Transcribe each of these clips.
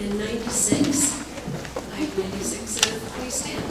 and 96. Item 96, please stand.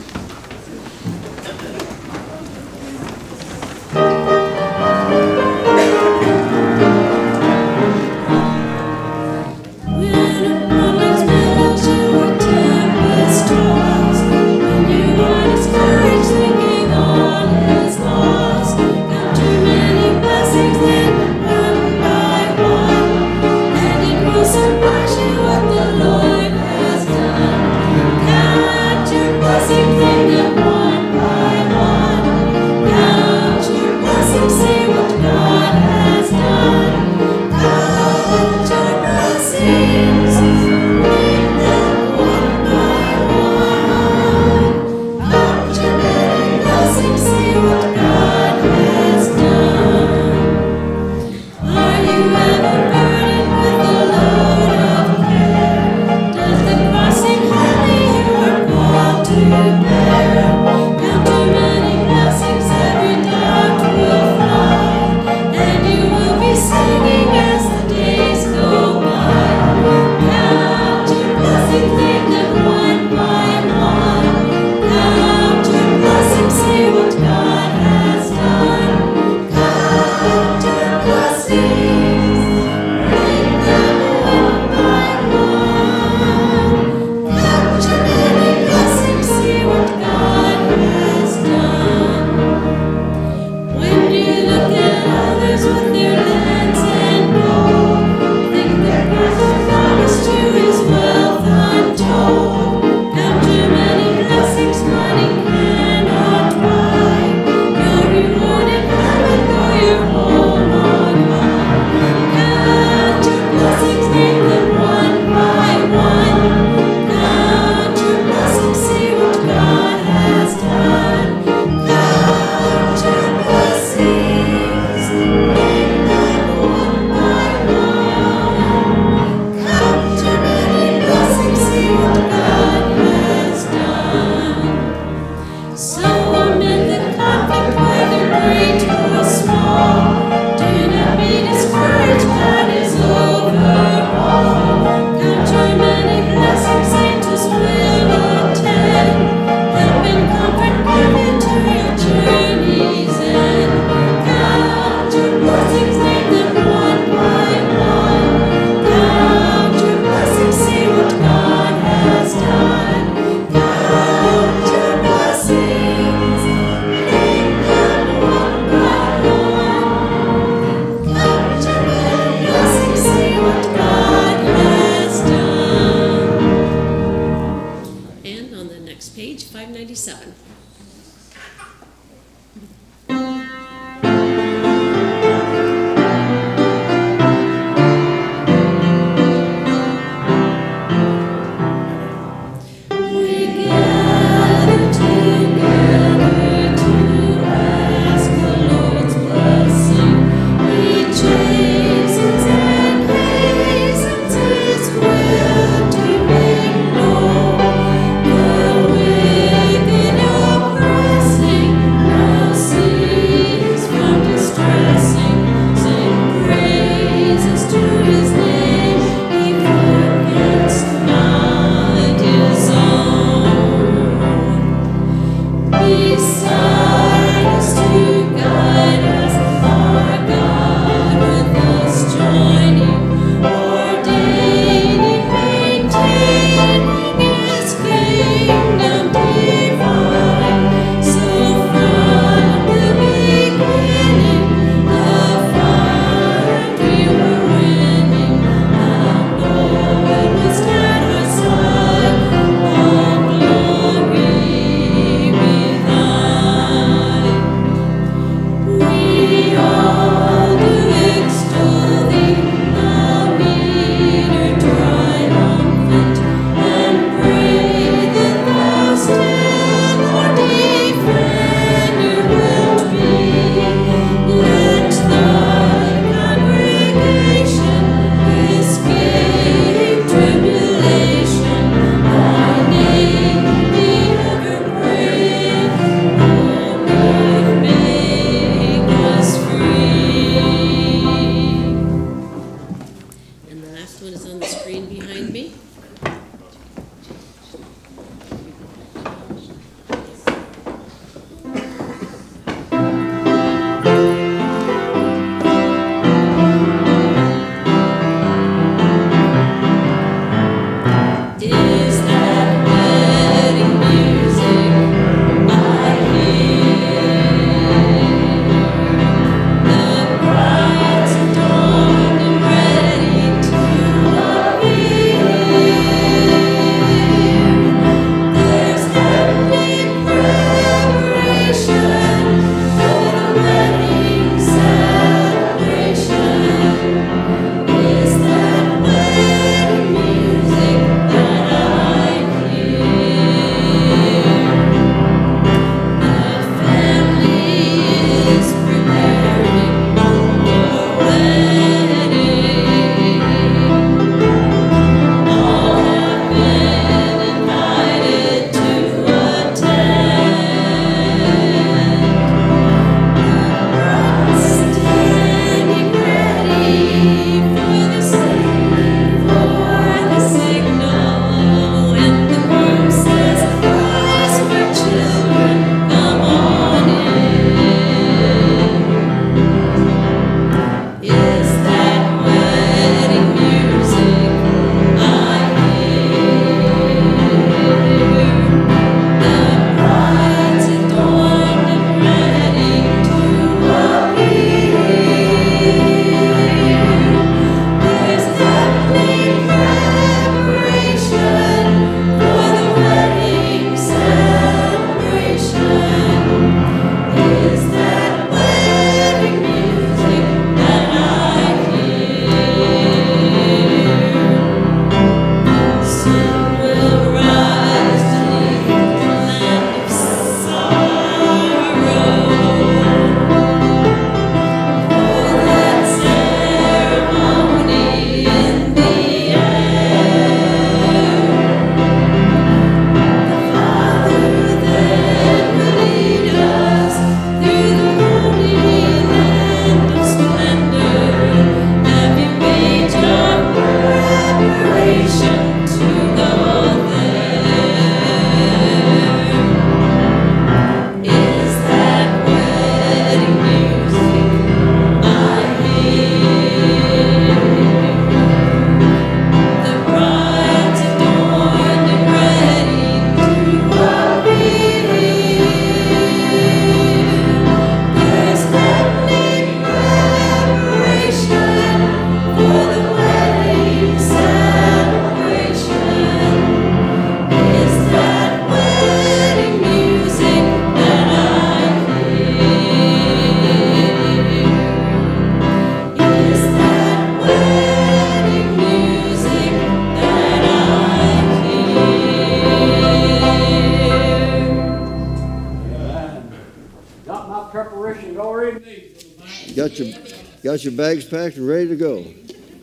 Got your bags packed and ready to go.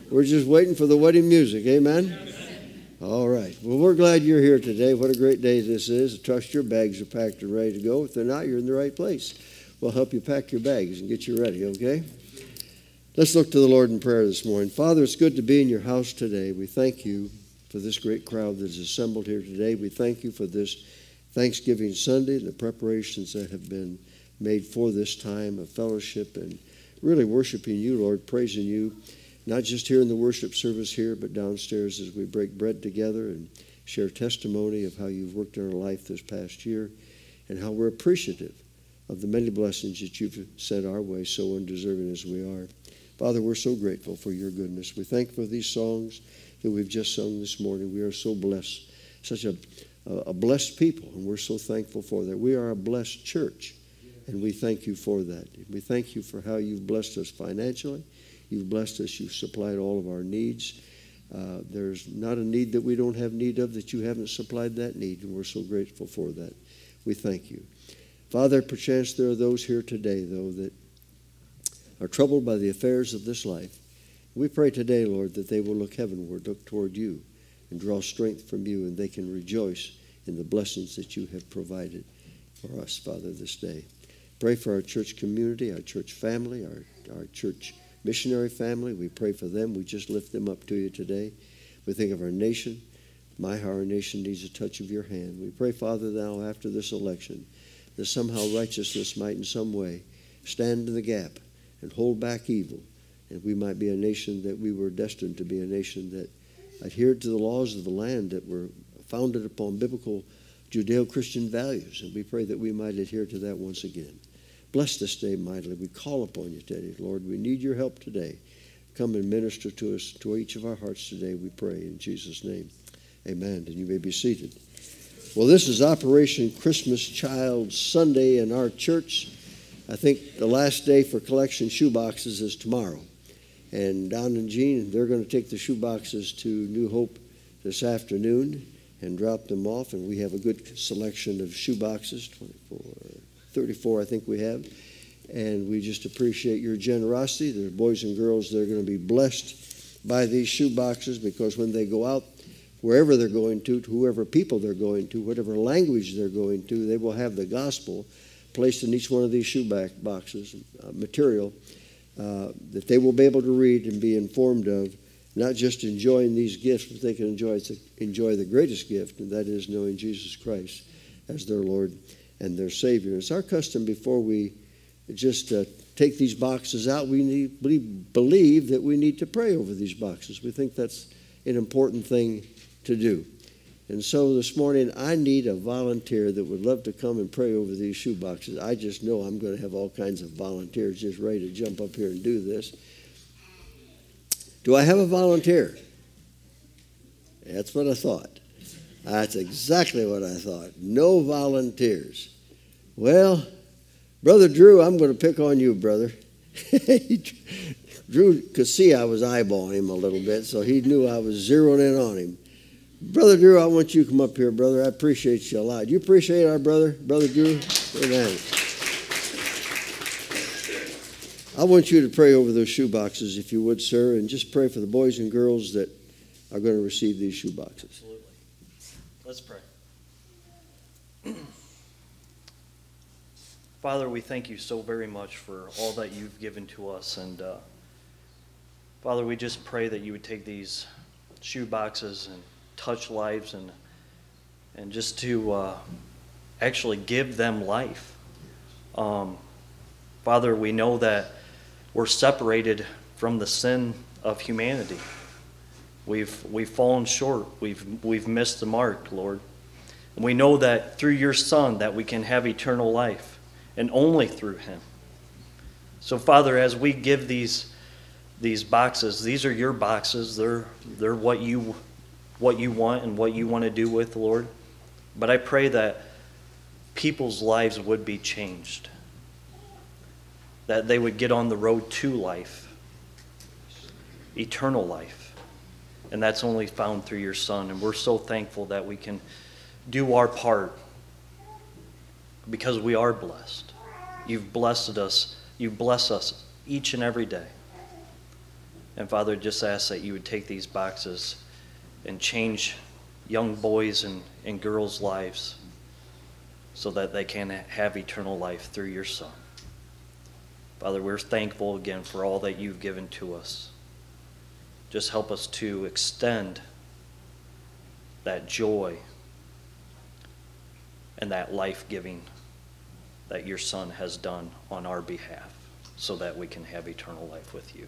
We're just waiting for the wedding music. Amen? All right. Well, we're glad you're here today. What a great day this is. I trust your bags are packed and ready to go. If they're not, you're in the right place. We'll help you pack your bags and get you ready, okay? Let's look to the Lord in prayer this morning. Father, it's good to be in your house today. We thank you for this great crowd that is assembled here today. We thank you for this Thanksgiving Sunday, the preparations that have been made for this time of fellowship and really worshiping you, Lord, praising you, not just here in the worship service here, but downstairs as we break bread together and share testimony of how you've worked in our life this past year and how we're appreciative of the many blessings that you've sent our way, so undeserving as we are. Father, we're so grateful for your goodness. We thank you for these songs that we've just sung this morning. We are so blessed, such a blessed people, and we're so thankful for that. We are a blessed church, and we thank you for that. We thank you for how you've blessed us financially. You've blessed us. You've supplied all of our needs. There's not a need that we don't have need of that you haven't supplied that need, and we're so grateful for that. We thank you. Father, perchance there are those here today, though, that are troubled by the affairs of this life. We pray today, Lord, that they will look heavenward, look toward you, and draw strength from you, and they can rejoice in the blessings that you have provided for us, Father, this day. Pray for our church community, our church family, our church missionary family. We pray for them. We just lift them up to you today. We think of our nation. Our nation needs a touch of your hand. We pray, Father, now after this election, that somehow righteousness might in some way stand in the gap and hold back evil, and we might be a nation that we were destined to be, a nation that adhered to the laws of the land that were founded upon biblical Judeo-Christian values, and we pray that we might adhere to that once again. Bless this day mightily. We call upon you today, Lord. We need your help today. Come and minister to us, to each of our hearts today, we pray in Jesus' name. Amen. And you may be seated. Well, this is Operation Christmas Child Sunday in our church. I think the last day for collection shoeboxes is tomorrow. And Don and Jean, they're going to take the shoeboxes to New Hope this afternoon and drop them off. And we have a good selection of shoeboxes, 34, I think we have. And we just appreciate your generosity. There are boys and girls that are going to be blessed by these shoeboxes, because when they go out, wherever they're going to whoever people they're going to, whatever language they're going to, they will have the gospel placed in each one of these shoeboxes, material that they will be able to read and be informed of, not just enjoying these gifts, but they can enjoy the greatest gift, and that is knowing Jesus Christ as their Lord and their Savior. It's our custom before we just take these boxes out, we believe that we need to pray over these boxes. We think that's an important thing to do. And so this morning, I need a volunteer that would love to come and pray over these shoeboxes. I just know I'm going to have all kinds of volunteers just ready to jump up here and do this. Do I have a volunteer? That's what I thought. That's exactly what I thought. No volunteers. Well, Brother Drew, I'm going to pick on you, brother. Drew could see I was eyeballing him a little bit, so he knew I was zeroing in on him. Brother Drew, I want you to come up here, brother. I appreciate you a lot. You appreciate our brother, Brother Drew? Amen. I want you to pray over those shoeboxes, if you would, sir, and just pray for the boys and girls that are going to receive these shoeboxes. Absolutely. Let's pray. Father, we thank you so very much for all that you've given to us. And, Father, we just pray that you would take these shoeboxes and touch lives, and just to actually give them life. Father, we know that we're separated from the sin of humanity. We've fallen short. We've missed the mark, Lord. And we know that through your Son that we can have eternal life, and only through him. So, Father, as we give these boxes, these are your boxes. They're what you want and what you want to do with, Lord. But I pray that people's lives would be changed, that they would get on the road to life, eternal life, and that's only found through your Son. And we're so thankful that we can do our part, because we are blessed. You've blessed us. You bless us each and every day. And Father, just ask that you would take these boxes and change young boys and girls' lives so that they can have eternal life through your Son. Father, we're thankful again for all that you've given to us. Just help us to extend that joy and that life-giving that your Son has done on our behalf so that we can have eternal life with you.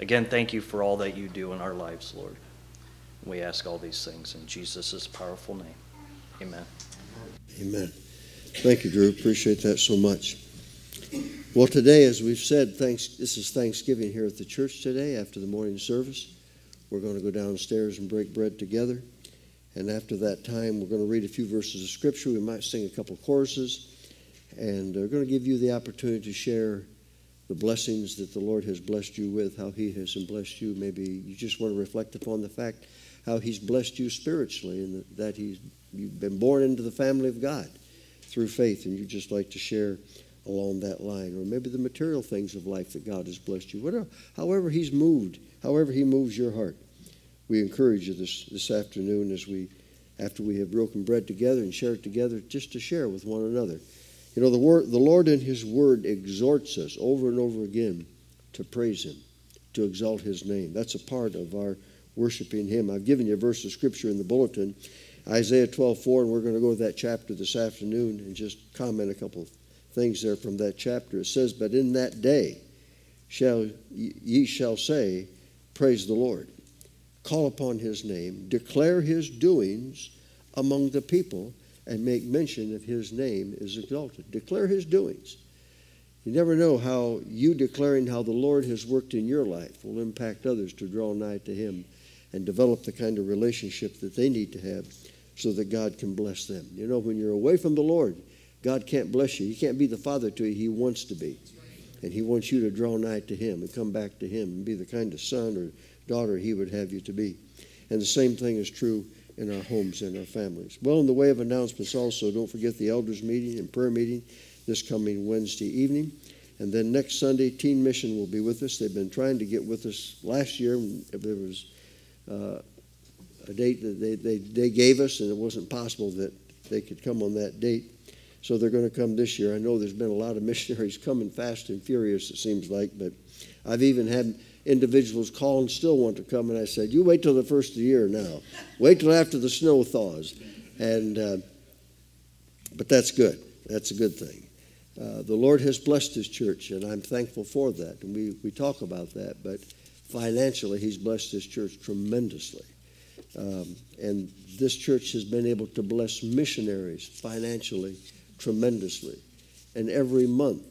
Again, thank you for all that you do in our lives, Lord. We ask all these things in Jesus' powerful name. Amen. Amen. Thank you, Drew. Appreciate that so much. Well, today, as we've said, this is Thanksgiving here at the church today. After the morning service, we're going to go downstairs and break bread together. And after that time, we're going to read a few verses of Scripture. We might sing a couple choruses. And we're going to give you the opportunity to share the blessings that the Lord has blessed you with, how he has blessed you. Maybe you just want to reflect upon the fact how he's blessed you spiritually and that you've been born into the family of God through faith, and you'd just like to share along that line. Or maybe the material things of life that God has blessed you. Whatever, however he's moved, however he moves your heart. We encourage you this afternoon after we have broken bread together and shared together, just to share with one another. You know, the Lord in his word exhorts us over and over again to praise him, to exalt his name. That's a part of our worshiping him. I've given you a verse of Scripture in the bulletin, Isaiah 12:4, and we're going to go to that chapter this afternoon and just comment a couple of things there from that chapter. It says, "But in that day ye shall say, praise the Lord. Call upon his name, declare his doings among the people, and make mention of his name is exalted." Declare his doings. You never know how you declaring how the Lord has worked in your life will impact others to draw nigh to him and develop the kind of relationship that they need to have so that God can bless them. You know, when you're away from the Lord, God can't bless you. He can't be the Father to you he wants to be. And he wants you to draw nigh to him and come back to him and be the kind of son or daughter he would have you to be. And the same thing is true in our homes and our families. Well, in the way of announcements also, don't forget the elders meeting and prayer meeting this coming Wednesday evening. And then next Sunday, Teen Mission will be with us. They've been trying to get with us last year. There was a date that they gave us, and it wasn't possible that they could come on that date. So they're going to come this year. I know there's been a lot of missionaries coming fast and furious, it seems like, but I've even had individuals call and still want to come, and I said, you wait till the first of the year now. Wait till after the snow thaws. And but that's good. That's a good thing. The Lord has blessed his church, and I'm thankful for that. And we talk about that, but financially he's blessed his church tremendously. And this church has been able to bless missionaries financially tremendously. And every month,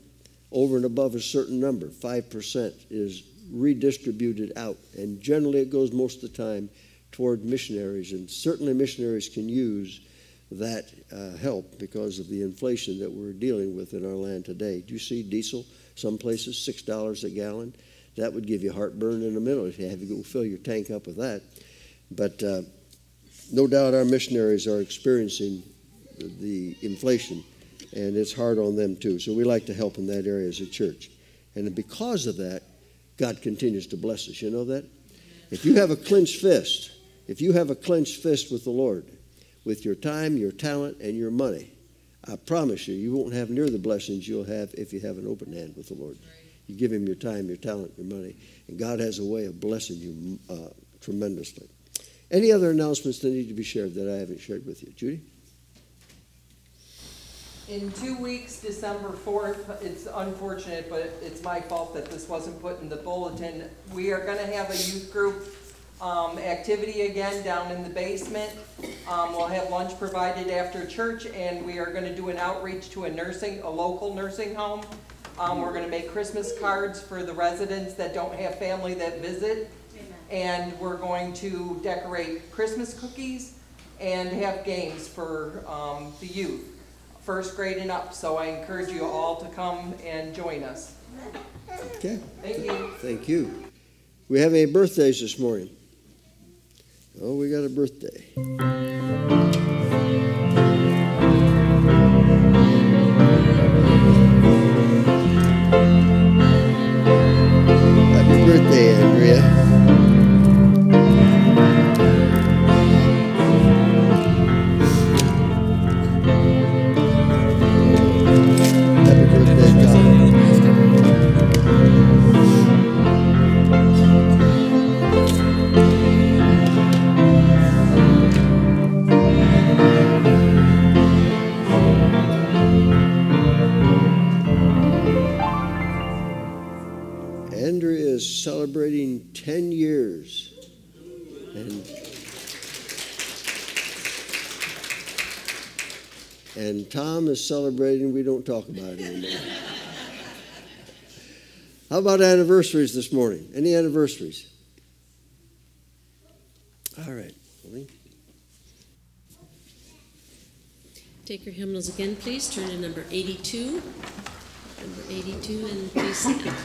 over and above a certain number, 5% is redistributed out, and generally it goes most of the time toward missionaries, and certainly missionaries can use that help because of the inflation that we're dealing with in our land today. Do you see diesel? Some places $6 a gallon. That would give you heartburn in a minute if you have to go fill your tank up with that. But no doubt our missionaries are experiencing the inflation, and it's hard on them too. So we like to help in that area as a church, and because of that, God continues to bless us. You know that? If you have a clenched fist, if you have a clenched fist with the Lord, with your time, your talent, and your money, I promise you, you won't have near the blessings you'll have if you have an open hand with the Lord. You give him your time, your talent, your money, and God has a way of blessing you tremendously. Any other announcements that need to be shared that I haven't shared with you? Judy? In 2 weeks, December 4th, it's unfortunate, but it's my fault that this wasn't put in the bulletin. We are going to have a youth group activity again down in the basement. We'll have lunch provided after church, and we are going to do an outreach to a local nursing home. We're going to make Christmas cards for the residents that don't have family that visit. And we're going to decorate Christmas cookies and have games for the youth. First grade and up, so I encourage you all to come and join us. Okay. Thank you. Thank you. We have any birthdays this morning? Oh, we got a birthday. celebrating 10 years. And Tom is celebrating, we don't talk about it anymore. How about anniversaries this morning? Any anniversaries? All right. Take your hymnals again, please. Turn to number 82. Number 82, and please stand.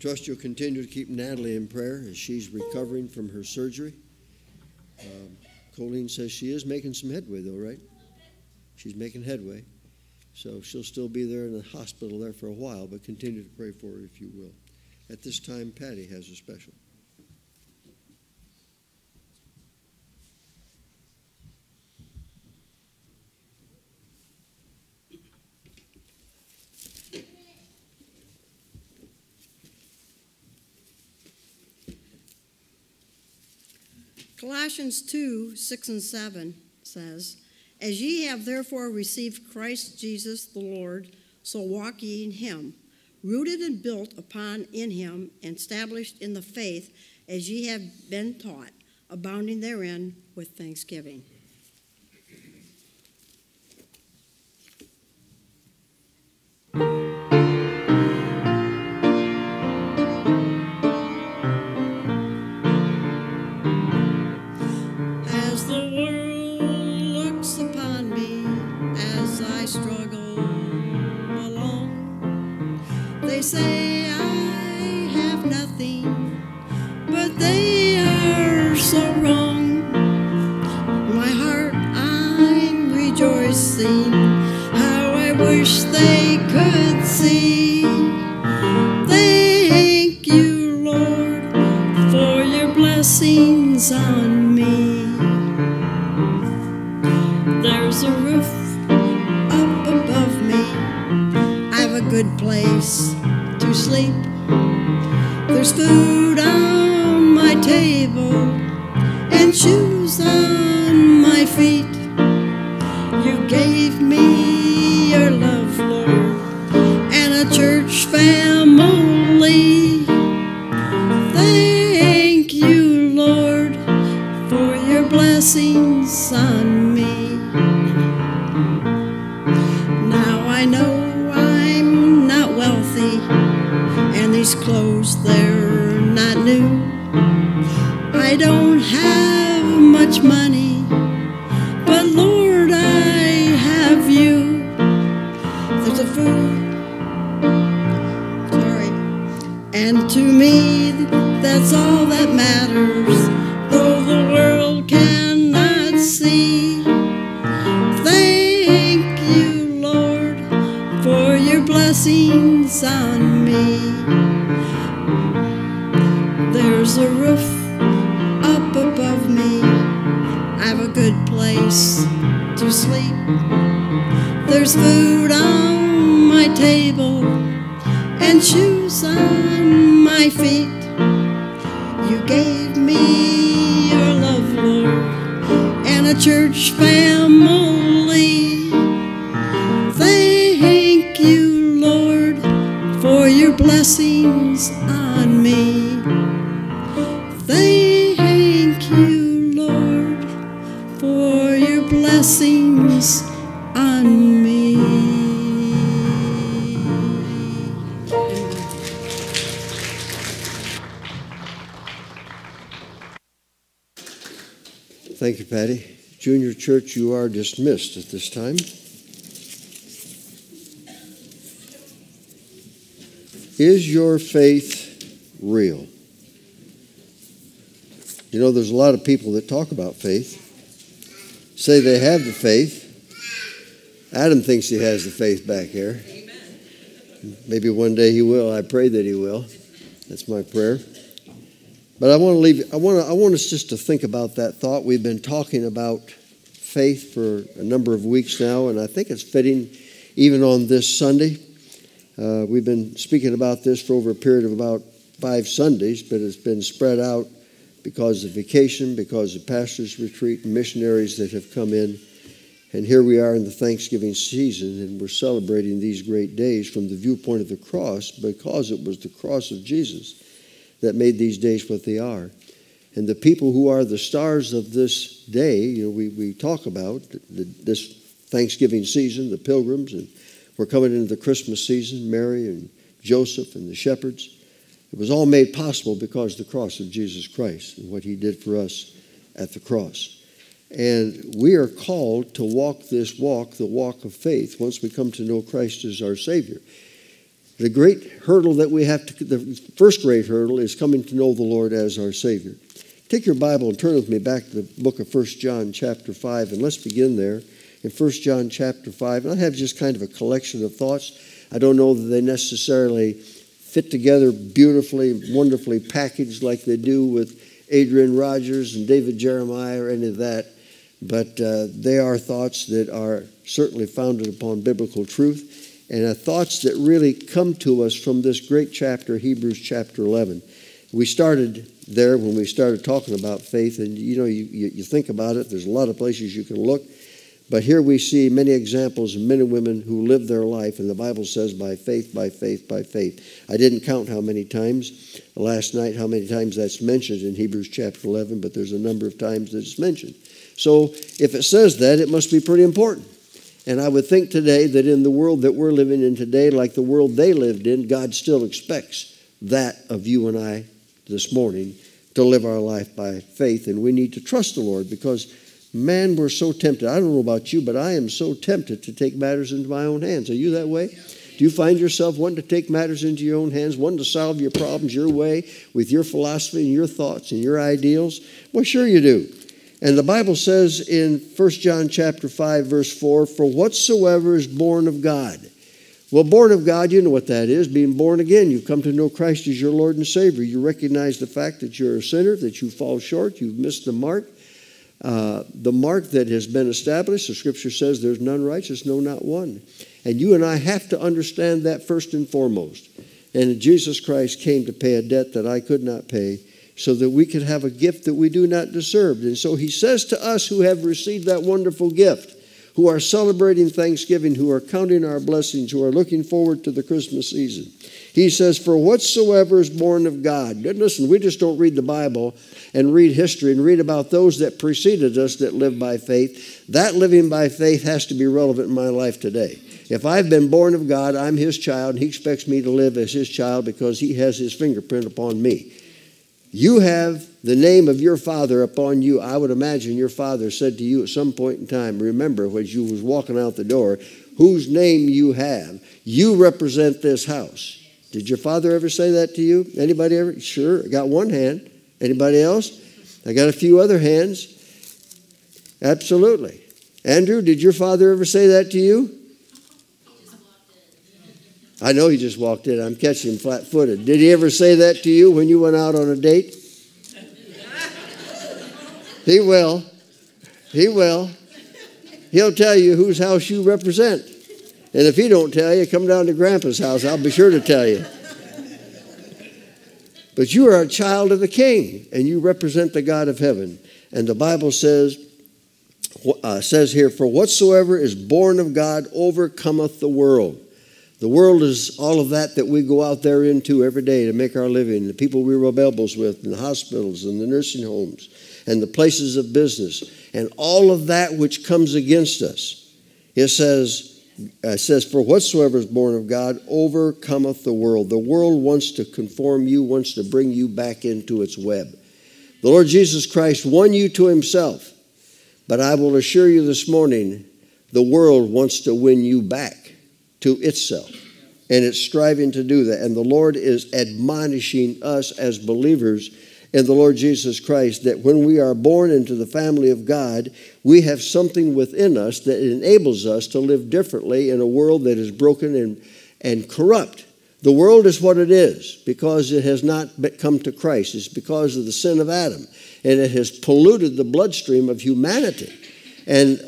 Trust you'll continue to keep Natalie in prayer as she's recovering from her surgery. Colleen says she is making some headway, though, right? She's making headway. So she'll still be there in the hospital there for a while, but continue to pray for her if you will. At this time, Patty has a special. Colossians 2:6-7 says, "As ye have therefore received Christ Jesus the Lord, so walk ye in him, rooted and built upon in him, and established in the faith as ye have been taught, abounding therein with thanksgiving." Say I have nothing, but they are so wrong. My heart, I'm rejoicing. How I wish they could see. Thank you, Lord, for your blessings on me. There's a roof up above me. I've a good place to sleep. There's food on my table and shoes on my feet. You gave me your love, Lord, and a church family. Thank you, Lord, for your blessings on me. Now I know I'm not wealthy, and these clothes, they're not new. I don't have much money, but Lord, I have you. There's a food, sorry, and to me, that's all that matters, though the world cannot see. Thank you, Lord, for your blessings on me. There's a roof up above me. I've a good place to sleep. There's food on my table and shoes on my feet. You gave me your love, Lord, and a church family. Thank you, Lord, for your blessings on me. Thank you, Lord, for your blessings on me. Thank you, Patty. Junior Church, you are dismissed at this time. Is your faith real? You know, there's a lot of people that talk about faith, say they have the faith. Adam thinks he has the faith back here. Amen. Maybe one day he will. I pray that he will. That's my prayer. But I want to leave. I want us just to think about that thought. We've been talking about faith for a number of weeks now, and I think it's fitting even on this Sunday. We've been speaking about this for over a period of about 5 Sundays, but it's been spread out because of vacation, because of pastor's retreat, missionaries that have come in. And here we are in the Thanksgiving season, and we're celebrating these great days from the viewpoint of the cross, because it was the cross of Jesus that made these days what they are. And the people who are the stars of this day, you know, we talk about this Thanksgiving season, the pilgrims, and we're coming into the Christmas season, Mary and Joseph and the shepherds. It was all made possible because of the cross of Jesus Christ and what he did for us at the cross. And we are called to walk this walk, the walk of faith, once we come to know Christ as our Savior. The great hurdle that we have to, the first great hurdle is coming to know the Lord as our Savior. Take your Bible and turn with me back to the book of 1 John chapter 5, and let's begin there in 1 John chapter 5. And I have just kind of a collection of thoughts. I don't know that they necessarily fit together beautifully, wonderfully packaged like they do with Adrian Rogers and David Jeremiah or any of that. But they are thoughts that are certainly founded upon biblical truth, and are thoughts that really come to us from this great chapter, Hebrews chapter 11. We started there when we started talking about faith. And, you know, you think about it. There's a lot of places you can look. But here we see many examples of men and women who lived their life, and the Bible says by faith, by faith, by faith. I didn't count how many times last night, how many times that's mentioned in Hebrews chapter 11, but there's a number of times that it's mentioned. So if it says that, it must be pretty important. And I would think today that in the world that we're living in today, like the world they lived in, God still expects that of you and I this morning, to live our life by faith. And we need to trust the Lord, because man, we're so tempted. I don't know about you, but I am so tempted to take matters into my own hands. Are you that way? Do you find yourself wanting to take matters into your own hands, wanting to solve your problems your way with your philosophy and your thoughts and your ideals? Well, sure you do. And the Bible says in 1 John chapter 5, verse 4, for whatsoever is born of God. Well, born of God, you know what that is, being born again. You've come to know Christ as your Lord and Savior. You recognize the fact that you're a sinner, that you fall short, you've missed the mark. The mark that has been established, the Scripture says there's none righteous, no, not one. And you and I have to understand that first and foremost. And Jesus Christ came to pay a debt that I could not pay, so that we could have a gift that we do not deserve. And so he says to us who have received that wonderful gift, who are celebrating Thanksgiving, who are counting our blessings, who are looking forward to the Christmas season. He says, for whatsoever is born of God. Listen, we just don't read the Bible and read history and read about those that preceded us that lived by faith. That living by faith has to be relevant in my life today. If I've been born of God, I'm his child, and he expects me to live as his child because he has his fingerprint upon me. You have the name of your father upon you. I would imagine your father said to you at some point in time, remember when you was walking out the door, whose name you have. You represent this house. Did your father ever say that to you? Anybody ever? Sure, I got one hand. Anybody else? I got a few other hands. Absolutely. Andrew, did your father ever say that to you? I know he just walked in. I'm catching him flat-footed. Did he ever say that to you when you went out on a date? He will. He will. He'll tell you whose house you represent. And if he don't tell you, come down to Grandpa's house. I'll be sure to tell you. But you are a child of the King, and you represent the God of heaven. And the Bible says here, for whatsoever is born of God overcometh the world. The world is all of that we go out there into every day to make our living, the people we rub elbows with, and the hospitals, and the nursing homes, and the places of business, and all of that which comes against us. It says, for whatsoever is born of God overcometh the world. The world wants to conform you, wants to bring you back into its web. The Lord Jesus Christ won you to himself, but I will assure you this morning, the world wants to win you back to itself, and it's striving to do that. And the Lord is admonishing us as believers in the Lord Jesus Christ that when we are born into the family of God, we have something within us that enables us to live differently in a world that is broken and corrupt. The world is what it is because it has not come to Christ. It's because of the sin of Adam, and it has polluted the bloodstream of humanity. And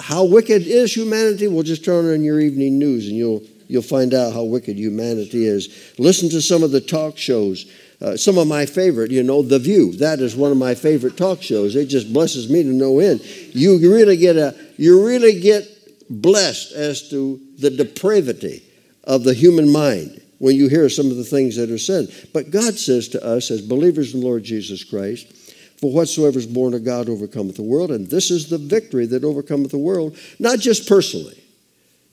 how wicked is humanity? Well, just turn on your evening news and you'll find out how wicked humanity is. Listen to some of the talk shows. Some of my favorite, you know, The View. That is one of my favorite talk shows. It just blesses me to no end. You really get blessed as to the depravity of the human mind when you hear some of the things that are said. But God says to us as believers in the Lord Jesus Christ, for whatsoever is born of God overcometh the world. And this is the victory that overcometh the world, not just personally.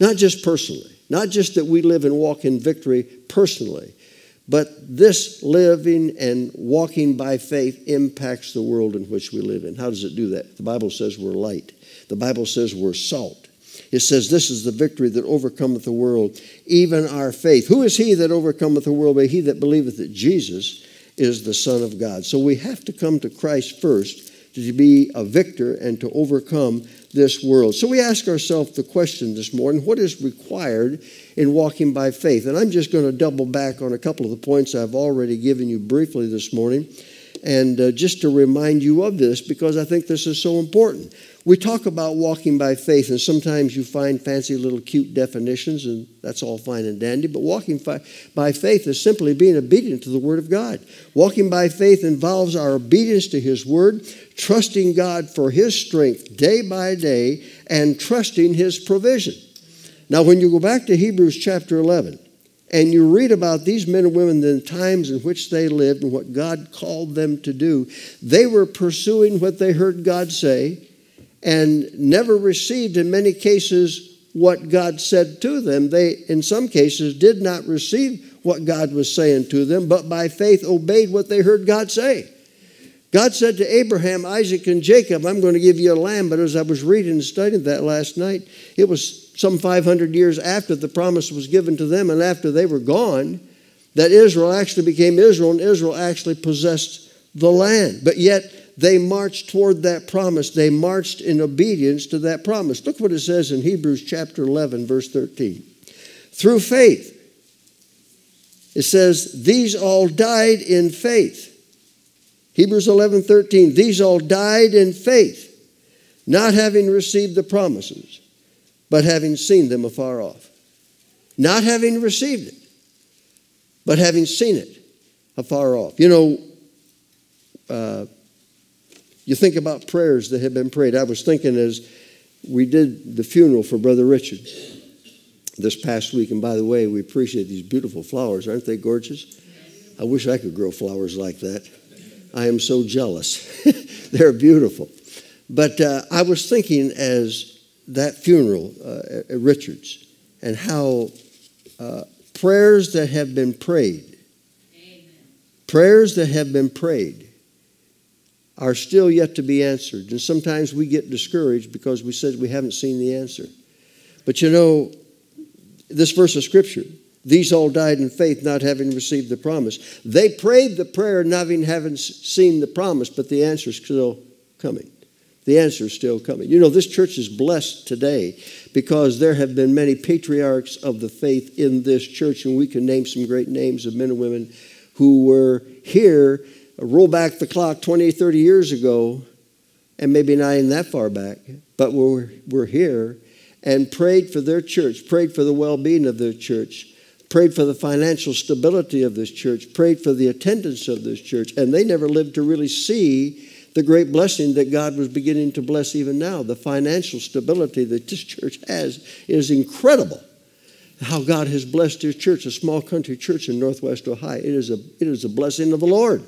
Not just personally. Not just that we live and walk in victory personally. But this living and walking by faith impacts the world in which we live in. How does it do that? The Bible says we're light. The Bible says we're salt. It says this is the victory that overcometh the world, even our faith. Who is he that overcometh the world? But he that believeth that Jesus is the Son of God. So we have to come to Christ first to be a victor and to overcome this world. So we ask ourselves the question this morning, what is required in walking by faith? And I'm just going to double back on a couple of the points I've already given you briefly this morning. And just to remind you of this, because I think this is so important. We talk about walking by faith, and sometimes you find fancy little cute definitions, and that's all fine and dandy, but walking by faith is simply being obedient to the Word of God. Walking by faith involves our obedience to His Word, trusting God for His strength day by day, and trusting His provision. Now, when you go back to Hebrews chapter 11, and you read about these men and women, the times in which they lived and what God called them to do, they were pursuing what they heard God say and never received, in many cases, what God said to them. They, in some cases, did not receive what God was saying to them, but by faith obeyed what they heard God say. God said to Abraham, Isaac, and Jacob, I'm going to give you a lamb. But as I was reading and studying that last night, it was some 500 years after the promise was given to them and after they were gone, that Israel actually became Israel, and Israel actually possessed the land. But yet they marched toward that promise. They marched in obedience to that promise. Look what it says in Hebrews chapter 11, verse 13. Through faith, it says, these all died in faith. Hebrews 11:13, these all died in faith, not having received the promises, but having seen them afar off. Not having received it, but having seen it afar off. You know, you think about prayers that have been prayed. I was thinking as we did the funeral for Brother Richard this past week, and by the way, we appreciate these beautiful flowers. Aren't they gorgeous? I wish I could grow flowers like that. I am so jealous. They're beautiful. But I was thinking as that funeral at Richard's, and how prayers that have been prayed, amen, prayers that have been prayed are still yet to be answered. And sometimes we get discouraged because we said we haven't seen the answer. But you know, this verse of Scripture, these all died in faith, not having received the promise. They prayed the prayer, not having seen the promise, but the answer is still coming. The answer is still coming. You know, this church is blessed today because there have been many patriarchs of the faith in this church, and we can name some great names of men and women who were here, roll back the clock 20, 30 years ago, and maybe not even that far back, but we're here, and prayed for their church, prayed for the well-being of their church, prayed for the financial stability of this church, prayed for the attendance of this church, and they never lived to really see the great blessing that God was beginning to bless even now. The financial stability that this church has is incredible. How God has blessed His church, a small country church in Northwest Ohio. It is a blessing of the Lord.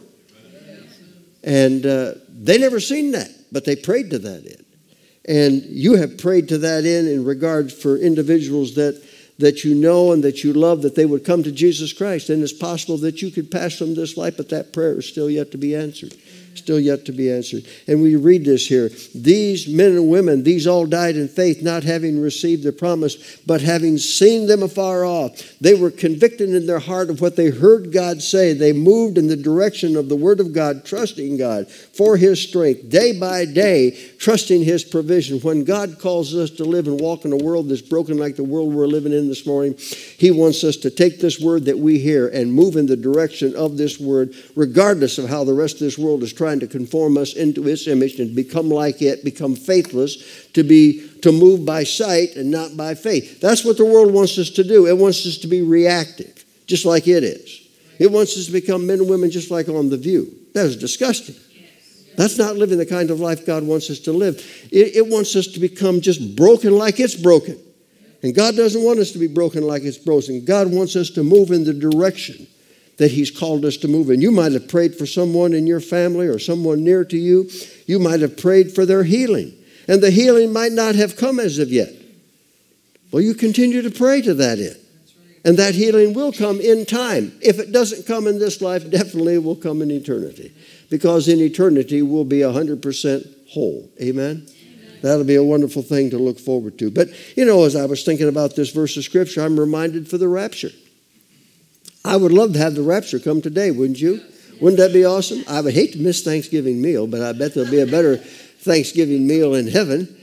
And they never seen that, but they prayed to that end. And you have prayed to that end in regard for individuals that you know and that you love, that they would come to Jesus Christ. And it's possible that you could pass from this life, but that prayer is still yet to be answered. Still yet to be answered. And we read this here. These men and women, these all died in faith, not having received the promise, but having seen them afar off. They were convicted in their heart of what they heard God say. They moved in the direction of the Word of God, trusting God for His strength, day by day, trusting His provision. When God calls us to live and walk in a world that's broken like the world we're living in this morning, He wants us to take this Word that we hear and move in the direction of this Word, regardless of how the rest of this world is trying to conform us into its image and become like it, become faithless, to move by sight and not by faith. That's what the world wants us to do. It wants us to be reactive, just like it is. It wants us to become men and women just like on The View. That is disgusting. That's not living the kind of life God wants us to live. It wants us to become just broken like it's broken. And God doesn't want us to be broken like it's broken. God wants us to move in the direction that He's called us to move in. You might have prayed for someone in your family or someone near to you. You might have prayed for their healing, and the healing might not have come as of yet. Well, you continue to pray to that end, and that healing will come in time. If it doesn't come in this life, definitely it will come in eternity, because in eternity we'll be 100% whole. Amen? That'll be a wonderful thing to look forward to. But, you know, as I was thinking about this verse of Scripture, I'm reminded for the rapture. I would love to have the rapture come today, wouldn't you? Wouldn't that be awesome? I would hate to miss Thanksgiving meal, but I bet there'll be a better Thanksgiving meal in heaven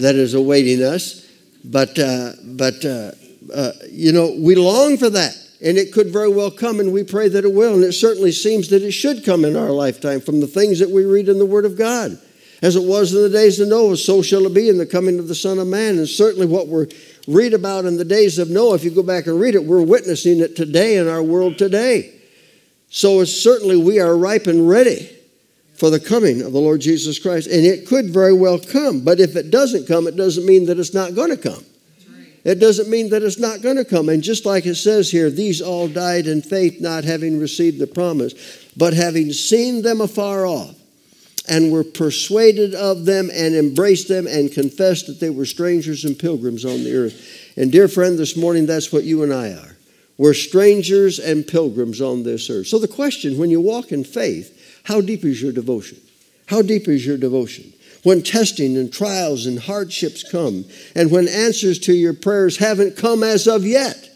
that is awaiting us. But you know, we long for that. And it could very well come, and we pray that it will. And it certainly seems that it should come in our lifetime from the things that we read in the Word of God. As it was in the days of Noah, so shall it be in the coming of the Son of Man. And certainly what we read about in the days of Noah, if you go back and read it, we're witnessing it today in our world today. So it's certainly we are ripe and ready for the coming of the Lord Jesus Christ. And it could very well come. But if it doesn't come, it doesn't mean that it's not going to come. It doesn't mean that it's not going to come. And just like it says here, these all died in faith, not having received the promise, but having seen them afar off, and were persuaded of them, and embraced them, and confessed that they were strangers and pilgrims on the earth. And dear friend, this morning, that's what you and I are. We're strangers and pilgrims on this earth. So the question, when you walk in faith, how deep is your devotion? How deep is your devotion? When testing and trials and hardships come, and when answers to your prayers haven't come as of yet,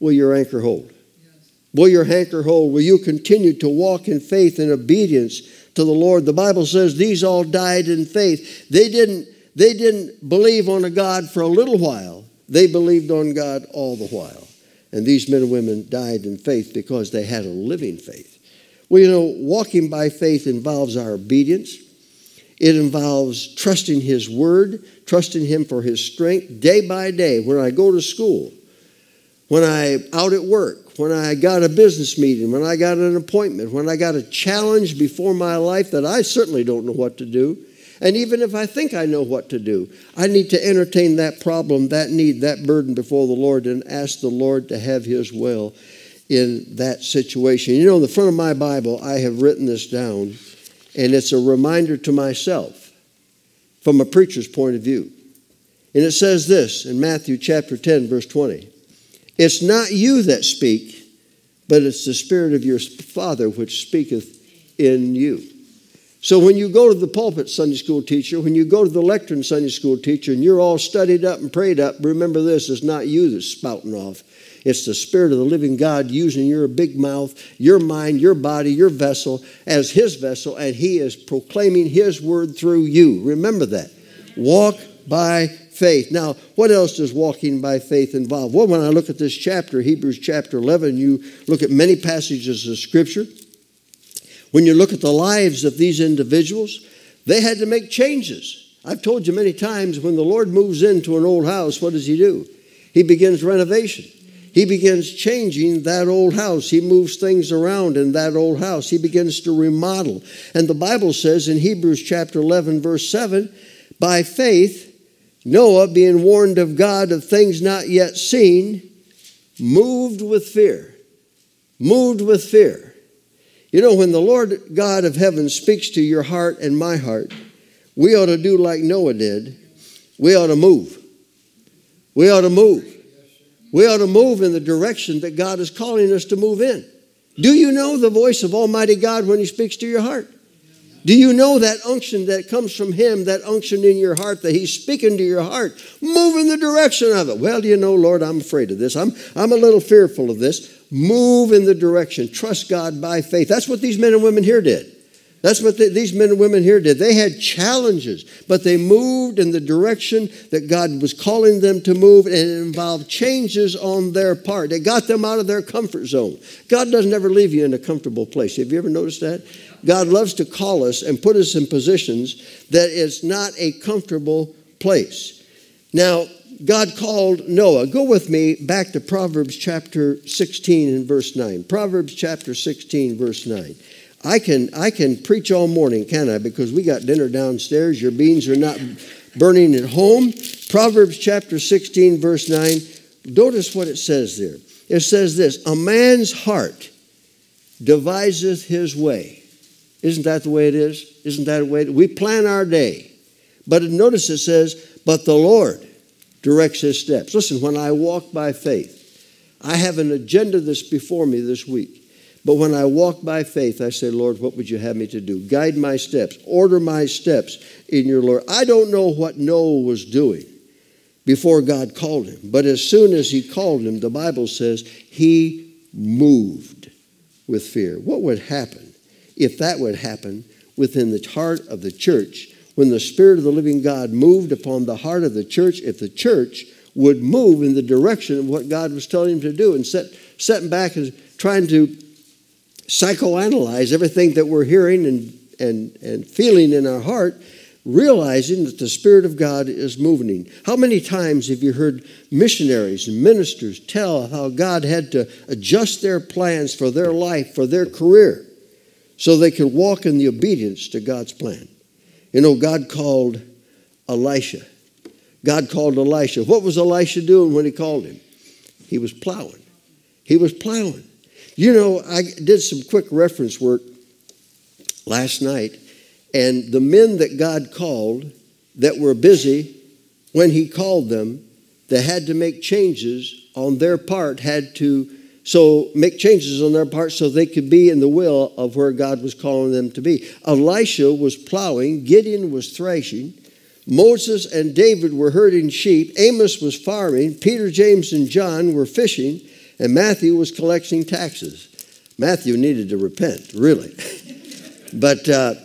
will your anchor hold? Yes. Will your anchor hold? Will you continue to walk in faith and obedience to the Lord? The Bible says these all died in faith. They didn't believe on a God for a little while. They believed on God all the while. And these men and women died in faith because they had a living faith. Well, you know, walking by faith involves our obedience. It involves trusting His Word, trusting Him for His strength day by day. When I go to school, when I'm out at work, when I got a business meeting, when I got an appointment, when I got a challenge before my life that I certainly don't know what to do. And even if I think I know what to do, I need to entertain that problem, that need, that burden before the Lord and ask the Lord to have His will in that situation. You know, in the front of my Bible, I have written this down. And it's a reminder to myself from a preacher's point of view. And it says this in Matthew chapter 10, verse 20. It's not you that speak, but it's the Spirit of your Father which speaketh in you. So when you go to the pulpit Sunday school teacher, when you go to the lectern Sunday school teacher, and you're all studied up and prayed up, remember this, it's not you that's spouting off. It's the Spirit of the living God using your big mouth, your mind, your body, your vessel as His vessel, and He is proclaiming His word through you. Remember that. Walk by faith. Now, what else does walking by faith involve? Well, when I look at this chapter, Hebrews chapter 11, you look at many passages of Scripture. When you look at the lives of these individuals, they had to make changes. I've told you many times, when the Lord moves into an old house, what does He do? He begins renovation. He begins changing that old house. He moves things around in that old house. He begins to remodel. And the Bible says in Hebrews chapter 11, verse 7, by faith, Noah, being warned of God of things not yet seen, moved with fear. Moved with fear. You know, when the Lord God of heaven speaks to your heart and my heart, we ought to do like Noah did. We ought to move. We ought to move. We ought to move in the direction that God is calling us to move in. Do you know the voice of Almighty God when He speaks to your heart? Do you know that unction that comes from Him, that unction in your heart that He's speaking to your heart? Move in the direction of it. Well, do you know, Lord, I'm afraid of this. I'm a little fearful of this. Move in the direction. Trust God by faith. That's what these men and women here did. That's what these men and women here did. They had challenges, but they moved in the direction that God was calling them to move, and it involved changes on their part. It got them out of their comfort zone. God doesn't ever leave you in a comfortable place. Have you ever noticed that? God loves to call us and put us in positions that is not a comfortable place. Now, God called Noah. Go with me back to Proverbs chapter 16 and verse 9. Proverbs chapter 16, verse 9. I can preach all morning, can't I? Because we got dinner downstairs. Your beans are not burning at home. Proverbs chapter 16, verse 9. Notice what it says there. It says this, a man's heart deviseth his way. Isn't that the way it is? Isn't that the way it is? We plan our day. But notice it says, but the Lord directs His steps. Listen, when I walk by faith, I have an agenda that's before me this week. But when I walk by faith, I say, Lord, what would you have me to do? Guide my steps. Order my steps in your Lord. I don't know what Noah was doing before God called him. But as soon as He called him, the Bible says he moved with fear. What would happen if that would happen within the heart of the church when the Spirit of the living God moved upon the heart of the church, if the church would move in the direction of what God was telling him to do and set sitting back and trying to psychoanalyze everything that we're hearing and feeling in our heart, realizing that the Spirit of God is moving. How many times have you heard missionaries and ministers tell how God had to adjust their plans for their life, for their career, so they could walk in the obedience to God's plan? You know, God called Elisha. God called Elisha. What was Elisha doing when he called him? He was plowing. He was plowing. You know, I did some quick reference work last night, and the men that God called that were busy when he called them, they had to make changes on their part, so they could be in the will of where God was calling them to be. Elisha was plowing, Gideon was threshing, Moses and David were herding sheep, Amos was farming, Peter, James, and John were fishing, and Matthew was collecting taxes. Matthew needed to repent, really. But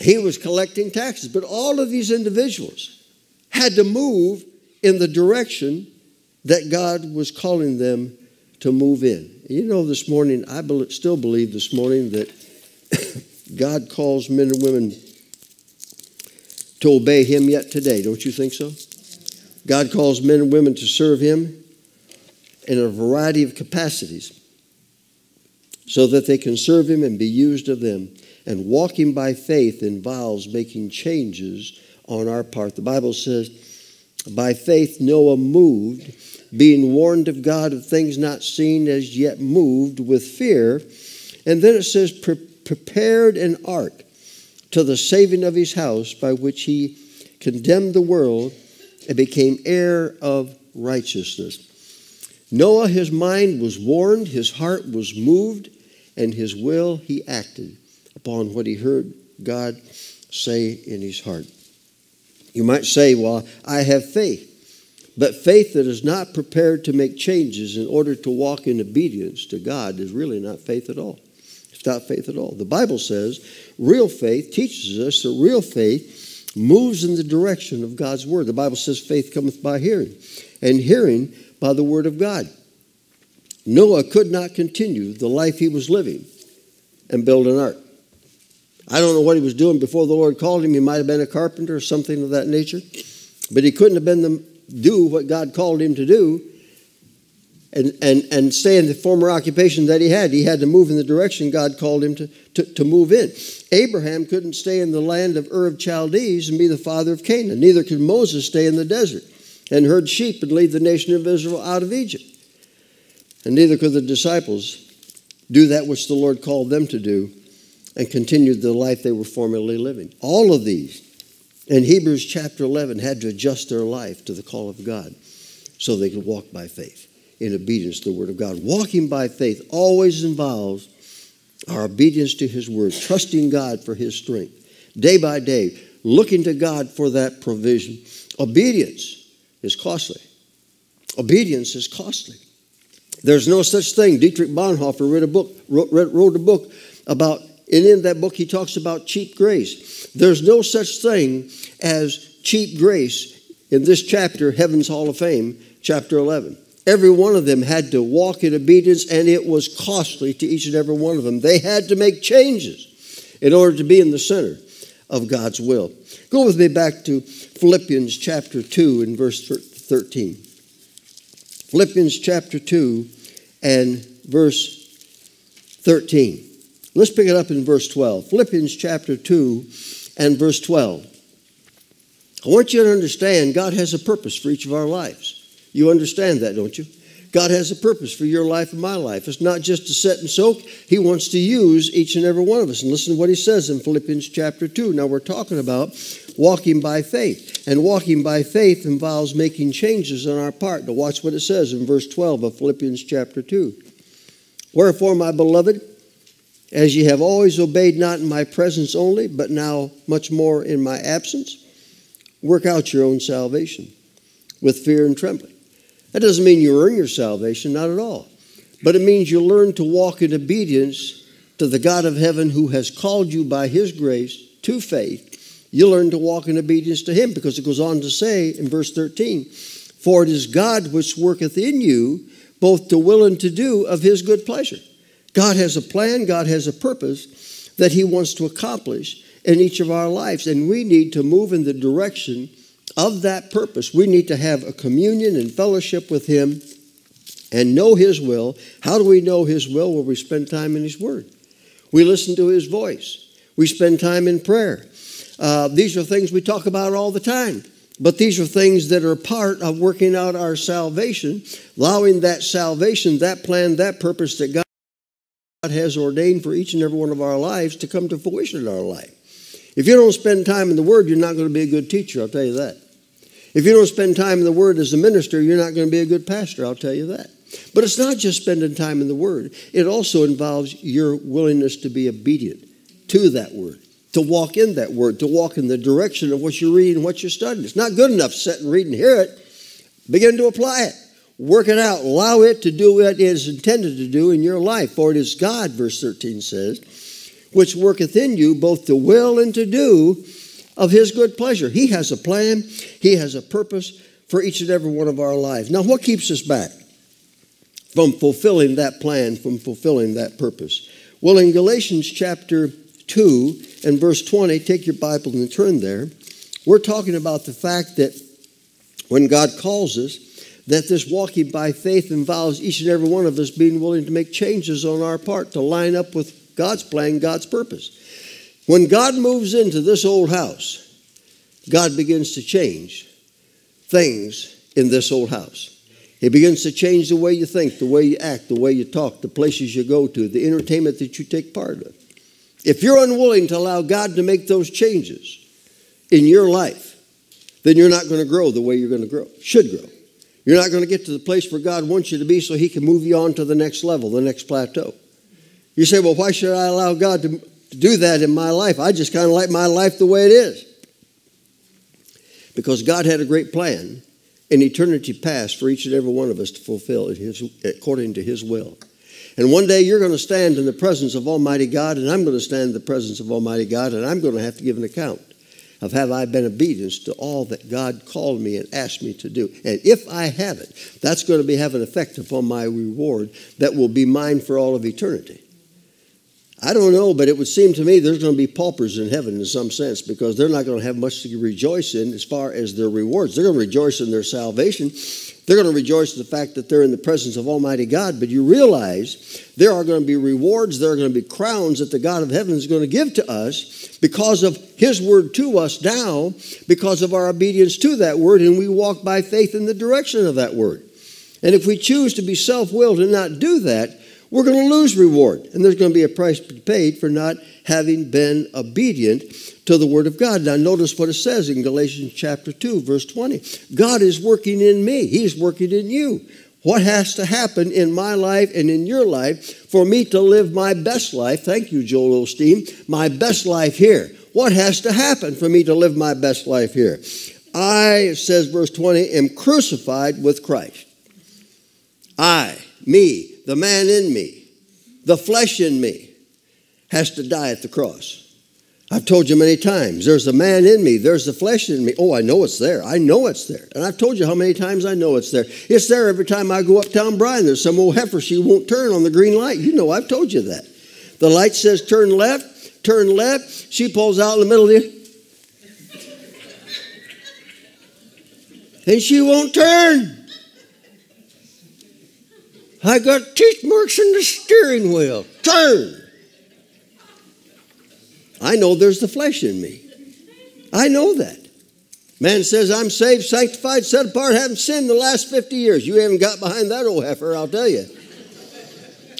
he was collecting taxes. But all of these individuals had to move in the direction that God was calling them to move in. You know, this morning, I still believe this morning that God calls men and women to obey him yet today. Don't you think so? God calls men and women to serve him in a variety of capacities so that they can serve him and be used of them. And walking by faith involves making changes on our part. The Bible says, by faith Noah moved, being warned of God of things not seen as yet, moved with fear. And then it says, prepared an ark to the saving of his house, by which he condemned the world and became heir of righteousness. Noah, his mind was warned, his heart was moved, and his will, he acted upon what he heard God say in his heart. You might say, well, I have faith. But faith that is not prepared to make changes in order to walk in obedience to God is really not faith at all. It's not faith at all. The Bible says real faith teaches us that real faith moves in the direction of God's word. The Bible says faith cometh by hearing, and hearing by the word of God. Noah could not continue the life he was living and build an ark. I don't know what he was doing before the Lord called him. He might have been a carpenter or something of that nature, but he couldn't have been do what God called him to do and stay in the former occupation that he had. He had to move in the direction God called him to move in. Abraham couldn't stay in the land of Ur of Chaldees and be the father of Canaan. Neither could Moses stay in the desert and herd sheep and lead the nation of Israel out of Egypt. And neither could the disciples do that which the Lord called them to do and continue the life they were formerly living. All of these, in Hebrews chapter 11, had to adjust their life to the call of God so they could walk by faith in obedience to the word of God. Walking by faith always involves our obedience to his word, trusting God for his strength, day by day, looking to God for that provision. Obedience is costly. Obedience is costly. There's no such thing. Dietrich Bonhoeffer wrote a book about, and in that book, he talks about cheap grace. There's no such thing as cheap grace in this chapter, Heaven's Hall of Fame, chapter 11. Every one of them had to walk in obedience, and it was costly to each and every one of them. They had to make changes in order to be in the center of God's will. Go with me back to Philippians chapter 2 and verse 13. Philippians chapter 2 and verse 13. Let's pick it up in verse 12. Philippians chapter 2 and verse 12. I want you to understand God has a purpose for each of our lives. You understand that, don't you? God has a purpose for your life and my life. It's not just to sit and soak. He wants to use each and every one of us. And listen to what he says in Philippians chapter 2. Now we're talking about walking by faith. And walking by faith involves making changes on our part. Now watch what it says in verse 12 of Philippians chapter 2. Wherefore, my beloved, as ye have always obeyed, not in my presence only, but now much more in my absence, work out your own salvation with fear and trembling. That doesn't mean you earn your salvation, not at all. But it means you learn to walk in obedience to the God of heaven who has called you by his grace to faith. You learn to walk in obedience to him, because it goes on to say in verse 13, for it is God which worketh in you both to will and to do of his good pleasure. God has a plan, God has a purpose that he wants to accomplish in each of our lives, and we need to move in the direction of that purpose. We need to have a communion and fellowship with him and know his will. How do we know his will? Well, we spend time in his word. We listen to his voice. We spend time in prayer. These are things we talk about all the time, but these are things that are part of working out our salvation, allowing that salvation, that plan, that purpose that God has ordained for each and every one of our lives to come to fruition in our life. If you don't spend time in the Word, you're not going to be a good teacher, I'll tell you that. If you don't spend time in the Word as a minister, you're not going to be a good pastor, I'll tell you that. But it's not just spending time in the Word. It also involves your willingness to be obedient to that Word, to walk in that Word, to walk in the direction of what you're reading, what you're studying. It's not good enough to sit and read and hear it. Begin to apply it. Work it out. Allow it to do what it is intended to do in your life. For it is God, verse 13 says, which worketh in you both to will and to do of his good pleasure. He has a plan. He has a purpose for each and every one of our lives. Now, what keeps us back from fulfilling that plan, from fulfilling that purpose? Well, in Galatians chapter 2 and verse 20, take your Bible and turn there. We're talking about the fact that when God calls us, that this walking by faith involves each and every one of us being willing to make changes on our part to line up with God's plan, God's purpose. When God moves into this old house, God begins to change things in this old house. He begins to change the way you think, the way you act, the way you talk, the places you go to, the entertainment that you take part in. If you're unwilling to allow God to make those changes in your life, then you're not going to grow the way you're going to grow, should grow. You're not going to get to the place where God wants you to be so he can move you on to the next level, the next plateau. You say, well, why should I allow God to do that in my life? I just kind of like my life the way it is. Because God had a great plan in eternity past for each and every one of us to fulfill according to his will. And one day you're going to stand in the presence of Almighty God, and I'm going to stand in the presence of Almighty God, and I'm going to have to give an account of have I been obedient to all that God called me and asked me to do. And if I haven't, that's going to have an effect upon my reward that will be mine for all of eternity. I don't know, but it would seem to me there's going to be paupers in heaven in some sense, because they're not going to have much to rejoice in as far as their rewards. They're going to rejoice in their salvation. They're going to rejoice in the fact that they're in the presence of Almighty God. But you realize there are going to be rewards, there are going to be crowns that the God of heaven is going to give to us because of his word to us now, because of our obedience to that word, and we walk by faith in the direction of that word. And if we choose to be self-willed and not do that, we're going to lose reward, and there's going to be a price paid for not having been obedient to the word of God. Now, notice what it says in Galatians chapter 2, verse 20. God is working in me. He's working in you. What has to happen in my life and in your life for me to live my best life? Thank you, Joel Osteen. My best life here. What has to happen for me to live my best life here? I, says verse 20, am crucified with Christ. I, me. The man in me, the flesh in me, has to die at the cross. I've told you many times, there's the man in me, there's the flesh in me. Oh, I know it's there. I know it's there. And I've told you how many times I know it's there. It's there every time I go uptown Bryan. There's some old heifer, she won't turn on the green light. You know, I've told you that. The light says turn left, turn left. She pulls out in the middle of the... and she won't turn. I got teeth marks in the steering wheel. Turn! I know there's the flesh in me. I know that. Man says, I'm saved, sanctified, set apart, haven't sinned the last 50 years. You haven't got behind that old heifer, I'll tell you.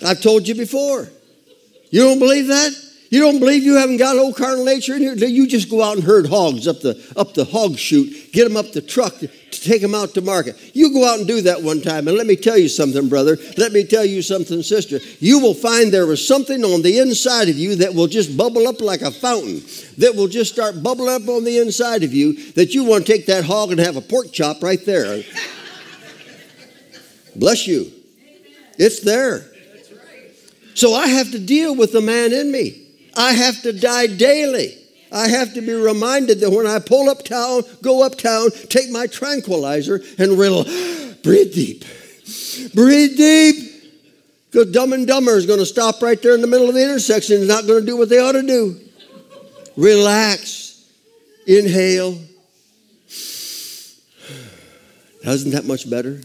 I've told you before. You don't believe that? You don't believe you haven't got old carnal nature in here? You just go out and herd hogs up the hog chute, get them up the truck to take them out to market. You go out and do that one time, and let me tell you something, brother. Let me tell you something, sister. You will find there is something on the inside of you that will just bubble up like a fountain, that will just start bubbling up on the inside of you, that you want to take that hog and have a pork chop right there. Bless you. It's there. So I have to deal with the man in me. I have to die daily. I have to be reminded that when I pull uptown, go uptown, take my tranquilizer and breathe deep. Breathe deep. Because Dumb and Dumber is going to stop right there in the middle of the intersection and not going to do what they ought to do. Relax. Inhale. Isn't that much better?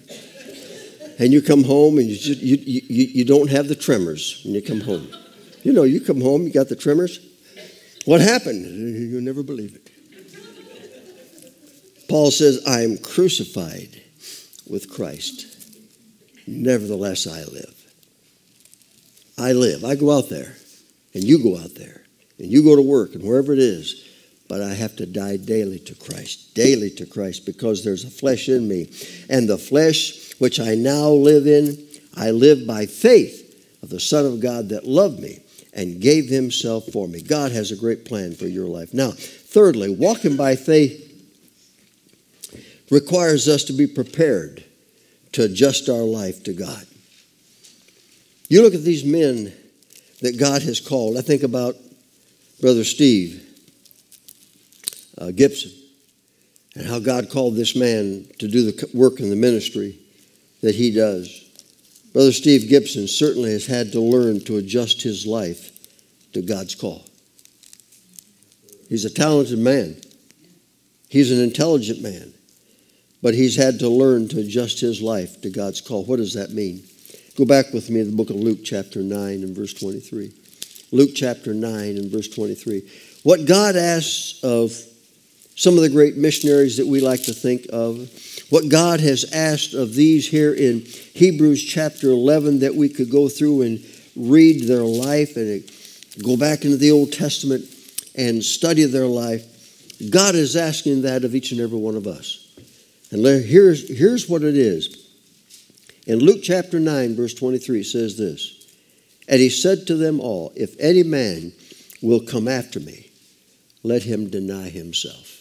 And you come home and you don't have the tremors when you come home. You know, you come home, you got the tremors. What happened? You'll never believe it. Paul says, I am crucified with Christ. Nevertheless, I live. I live. I go out there, and you go out there, and you go to work, and wherever it is. But I have to die daily to Christ, because there's a flesh in me. And the flesh which I now live in, I live by faith of the Son of God that loved me and gave himself for me. God has a great plan for your life. Now, thirdly, walking by faith requires us to be prepared to adjust our life to God. You look at these men that God has called. I think about Brother Steve Gibson, and how God called this man to do the work in the ministry that he does. Brother Steve Gibson certainly has had to learn to adjust his life to God's call. He's a talented man. He's an intelligent man. But he's had to learn to adjust his life to God's call. What does that mean? Go back with me to the book of Luke chapter 9 and verse 23. Luke chapter 9 and verse 23. What God asks of some of the great missionaries that we like to think of, what God has asked of these here in Hebrews chapter 11, that we could go through and read their life and go back into the Old Testament and study their life. God is asking that of each and every one of us. And here's what it is. In Luke chapter 9, verse 23, it says this, and he said to them all, if any man will come after me, let him deny himself.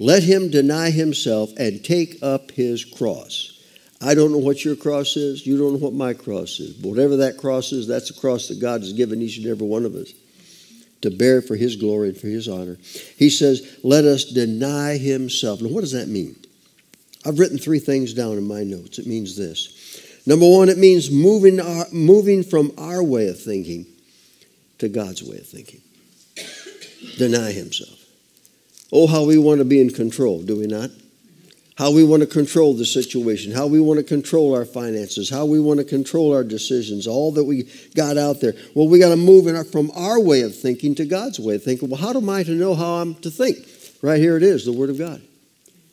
Let him deny himself and take up his cross. I don't know what your cross is. You don't know what my cross is. But whatever that cross is, that's a cross that God has given each and every one of us to bear for his glory and for his honor. He says, let us deny himself. Now, what does that mean? I've written three things down in my notes. It means this. Number one, it means moving from our way of thinking to God's way of thinking. Deny himself. Oh, how we want to be in control, do we not? How we want to control the situation, how we want to control our finances, how we want to control our decisions, all that we got out there. Well, we got to move from our way of thinking to God's way of thinking. Well, how am I to know how I'm to think? Right here it is, the Word of God.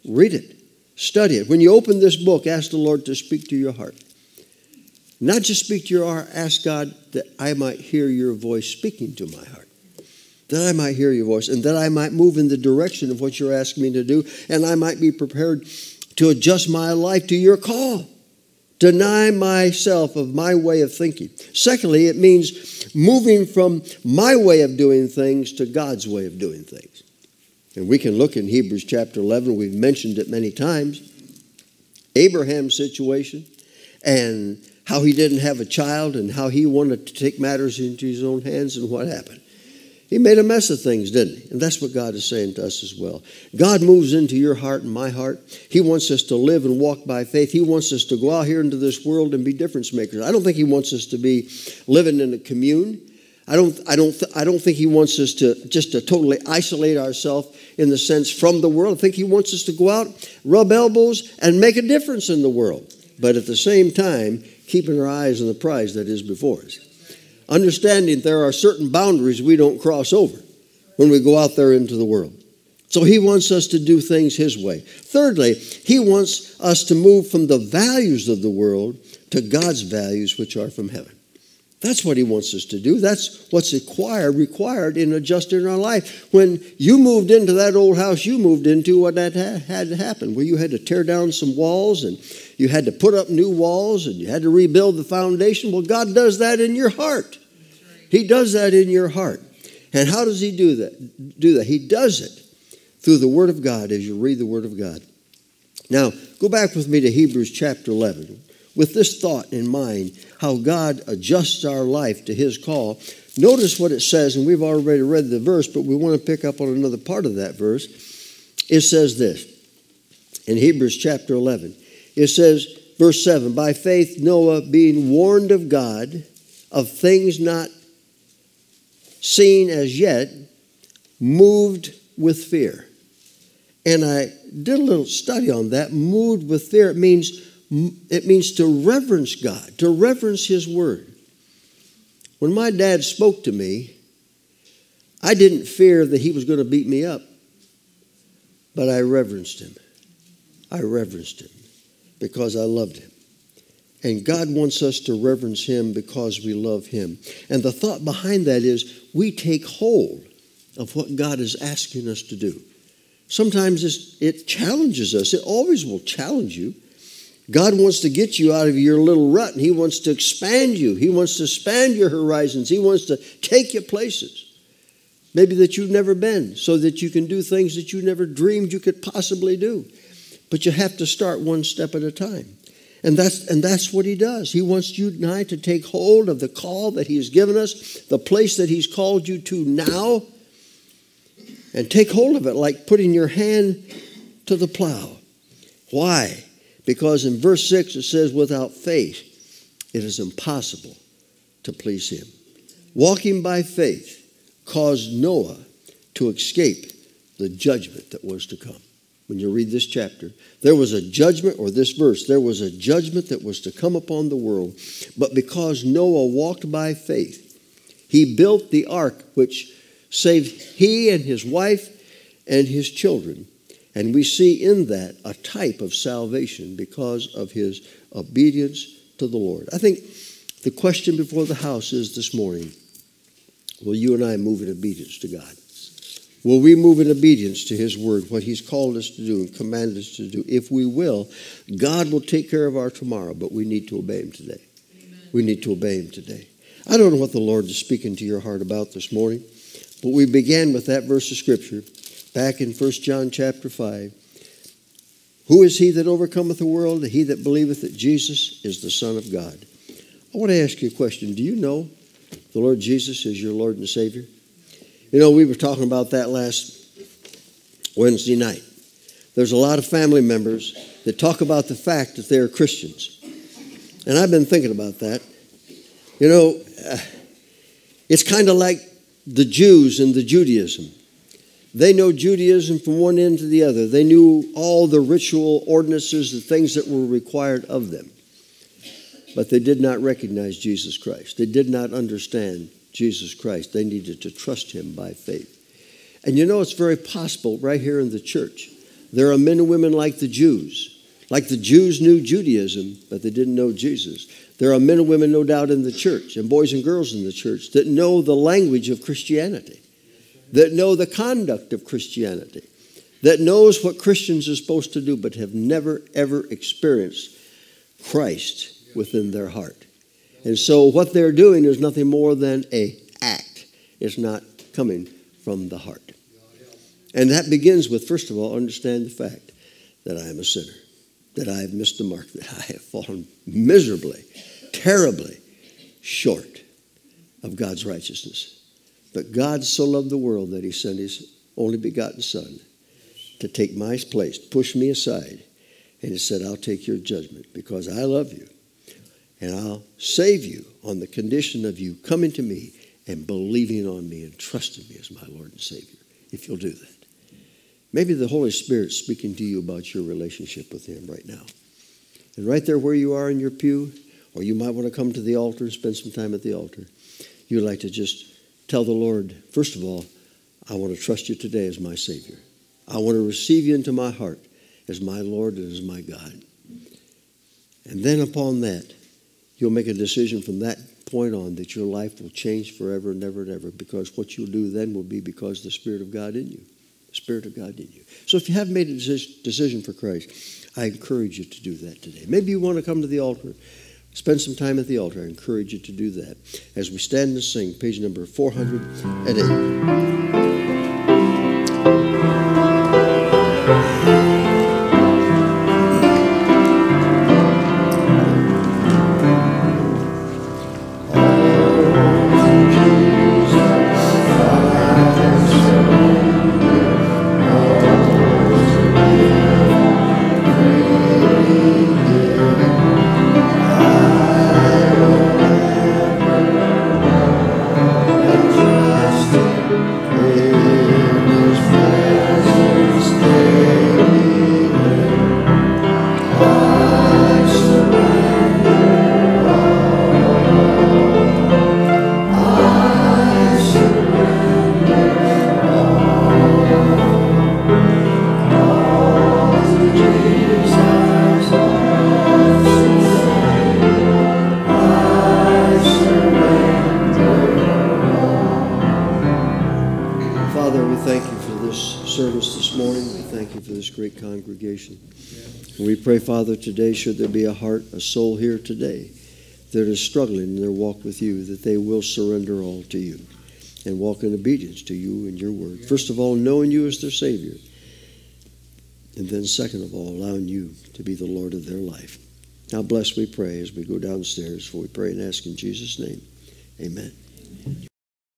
Read it. Study it. When you open this book, ask the Lord to speak to your heart. Not just speak to your heart, ask God that I might hear your voice speaking to my heart. That I might hear your voice, and that I might move in the direction of what you're asking me to do, and I might be prepared to adjust my life to your call. Deny myself of my way of thinking. Secondly, it means moving from my way of doing things to God's way of doing things. And we can look in Hebrews chapter 11. We've mentioned it many times. Abraham's situation, and how he didn't have a child, and how he wanted to take matters into his own hands, and what happened. He made a mess of things, didn't he? And that's what God is saying to us as well. God moves into your heart and my heart. He wants us to live and walk by faith. He wants us to go out here into this world and be difference makers. I don't think he wants us to be living in a commune. I don't think he wants us to just to totally isolate ourselves in the sense from the world. I think he wants us to go out, rub elbows, and make a difference in the world. But at the same time, keeping our eyes on the prize that is before us. Understanding there are certain boundaries we don't cross over when we go out there into the world. So he wants us to do things his way. Thirdly, he wants us to move from the values of the world to God's values, which are from heaven. That's what he wants us to do. That's what's required in adjusting our life. When you moved into that old house you moved into, what that had to happen? Well, you had to tear down some walls, and you had to put up new walls, and you had to rebuild the foundation. Well, God does that in your heart. He does that in your heart. And how does he do that? He does it through the Word of God as you read the Word of God. Now, go back with me to Hebrews chapter 11. With this thought in mind, how God adjusts our life to his call. Notice what it says, and we've already read the verse, but we want to pick up on another part of that verse. It says this, in Hebrews chapter 11. It says, Verse 7, by faith Noah, being warned of God, of things not seen as yet, moved with fear. And I did a little study on that. Moved with fear, it means to reverence God, to reverence His Word. When my dad spoke to me, I didn't fear that he was going to beat me up, but I reverenced him. I reverenced him because I loved him. And God wants us to reverence him because we love him. And the thought behind that is we take hold of what God is asking us to do. Sometimes it challenges us. It always will challenge you. God wants to get you out of your little rut, and he wants to expand you. He wants to expand your horizons. He wants to take you places, maybe that you've never been, so that you can do things that you never dreamed you could possibly do. But you have to start one step at a time. And that's what he does. He wants you and I to take hold of the call that he has given us, the place that he's called you to now, and take hold of it like putting your hand to the plow. Why? Because in verse 6 it says, without faith it is impossible to please him. Walking by faith caused Noah to escape the judgment that was to come. When you read this chapter, there was a judgment, or this verse, there was a judgment that was to come upon the world. But because Noah walked by faith, he built the ark which saved he and his wife and his children. And we see in that a type of salvation because of his obedience to the Lord. I think the question before the house is this morning, will you and I move in obedience to God? Will we move in obedience to his word, what he's called us to do and commanded us to do? If we will, God will take care of our tomorrow, but we need to obey him today. Amen. We need to obey him today. I don't know what the Lord is speaking to your heart about this morning, but we began with that verse of Scripture. Back in 1 John chapter 5, who is he that overcometh the world? He that believeth that Jesus is the Son of God. I want to ask you a question. Do you know the Lord Jesus is your Lord and Savior? You know, we were talking about that last Wednesday night. There's a lot of family members that talk about the fact that they're Christians. And I've been thinking about that. You know, it's kind of like the Jews and the Judaism. They know Judaism from one end to the other. They knew all the ritual ordinances, the things that were required of them. But they did not recognize Jesus Christ. They did not understand Jesus Christ. They needed to trust him by faith. And you know, it's very possible right here in the church. There are men and women like the Jews. Like the Jews knew Judaism, but they didn't know Jesus. There are men and women, no doubt, in the church, and boys and girls in the church that know the language of Christianity, that know the conduct of Christianity, that knows what Christians are supposed to do, but have never, ever experienced Christ within their heart. And so what they're doing is nothing more than an act. It's not coming from the heart. And that begins with, first of all, understand the fact that I am a sinner, that I have missed the mark, that I have fallen miserably, terribly short of God's righteousness. But God so loved the world that he sent his only begotten son to take my place, push me aside. And he said, I'll take your judgment because I love you. And I'll save you on the condition of you coming to me and believing on me and trusting me as my Lord and Savior, if you'll do that. Maybe the Holy Spirit's speaking to you about your relationship with him right now. And right there where you are in your pew, or you might want to come to the altar and spend some time at the altar, you'd like to just tell the Lord, first of all, I want to trust you today as my Savior. I want to receive you into my heart as my Lord and as my God. And then upon that, you'll make a decision from that point on that your life will change forever and ever, because what you'll do then will be because of the Spirit of God in you, the Spirit of God in you. So if you have made a decision for Christ, I encourage you to do that today. Maybe you want to come to the altar. Spend some time at the altar. I encourage you to do that. As we stand and sing, page number 408. great congregation. And we pray, Father, today, should there be a heart, a soul here today that is struggling in their walk with you, that they will surrender all to you and walk in obedience to you and your word. First of all, knowing you as their Savior. And then second of all, allowing you to be the Lord of their life. Now bless, we pray, as we go downstairs, for we pray and ask in Jesus' name. Amen.